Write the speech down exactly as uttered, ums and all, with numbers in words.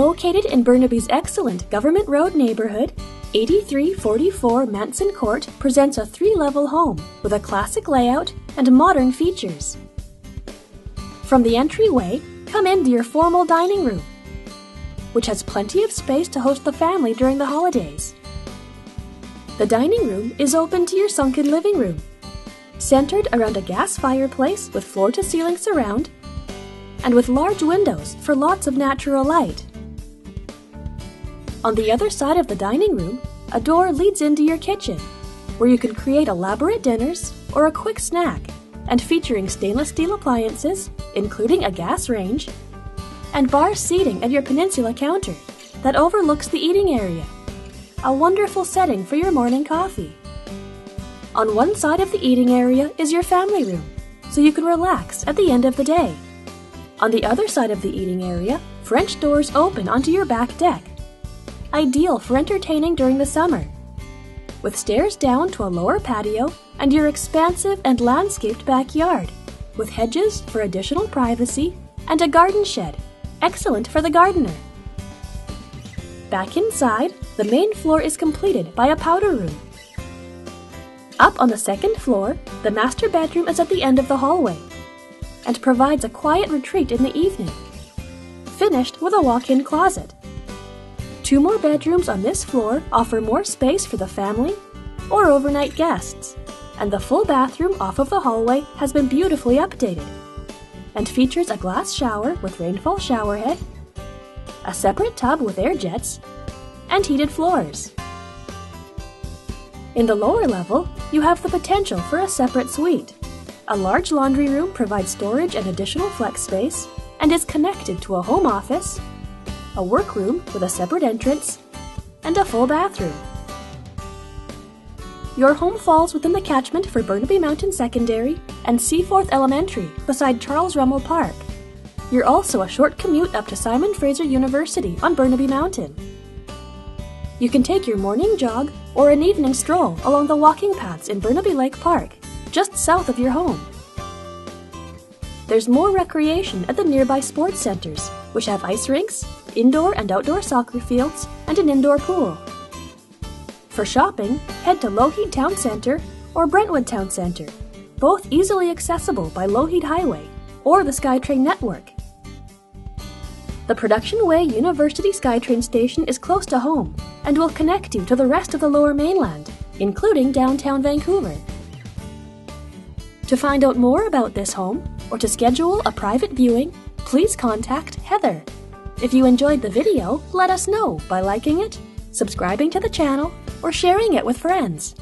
Located in Burnaby's excellent Government Road neighbourhood, eighty-three forty-four Manson Court presents a three-level home with a classic layout and modern features. From the entryway, come into your formal dining room, which has plenty of space to host the family during the holidays. The dining room is open to your sunken living room, centred around a gas fireplace with floor-to-ceiling surround and with large windows for lots of natural light. On the other side of the dining room, a door leads into your kitchen, where you can create elaborate dinners or a quick snack, and featuring stainless steel appliances, including a gas range, and bar seating at your peninsula counter that overlooks the eating area. A wonderful setting for your morning coffee. On one side of the eating area is your family room, so you can relax at the end of the day. On the other side of the eating area, French doors open onto your back deck, ideal for entertaining during the summer, with stairs down to a lower patio and your expansive and landscaped backyard, with hedges for additional privacy and a garden shed, excellent for the gardener. Back inside, the main floor is completed by a powder room. Up on the second floor, the master bedroom is at the end of the hallway and provides a quiet retreat in the evening, finished with a walk-in closet. Two more bedrooms on this floor offer more space for the family or overnight guests, and the full bathroom off of the hallway has been beautifully updated and features a glass shower with rainfall showerhead, a separate tub with air jets, and heated floors. In the lower level, you have the potential for a separate suite. A large laundry room provides storage and additional flex space and is connected to a home office, a workroom with a separate entrance, and a full bathroom. Your home falls within the catchment for Burnaby Mountain Secondary and Seaforth Elementary beside Charles Rummel Park. You're also a short commute up to Simon Fraser University on Burnaby Mountain. You can take your morning jog or an evening stroll along the walking paths in Burnaby Lake Park, just south of your home. There's more recreation at the nearby sports centres, which have ice rinks, indoor and outdoor soccer fields, and an indoor pool. For shopping, head to Lougheed Town Centre or Brentwood Town Centre, both easily accessible by Lougheed Highway or the Skytrain network. The Production Way University Skytrain station is close to home and will connect you to the rest of the Lower Mainland, including downtown Vancouver. To find out more about this home or to schedule a private viewing, please contact Heather. If you enjoyed the video, let us know by liking it, subscribing to the channel, or sharing it with friends.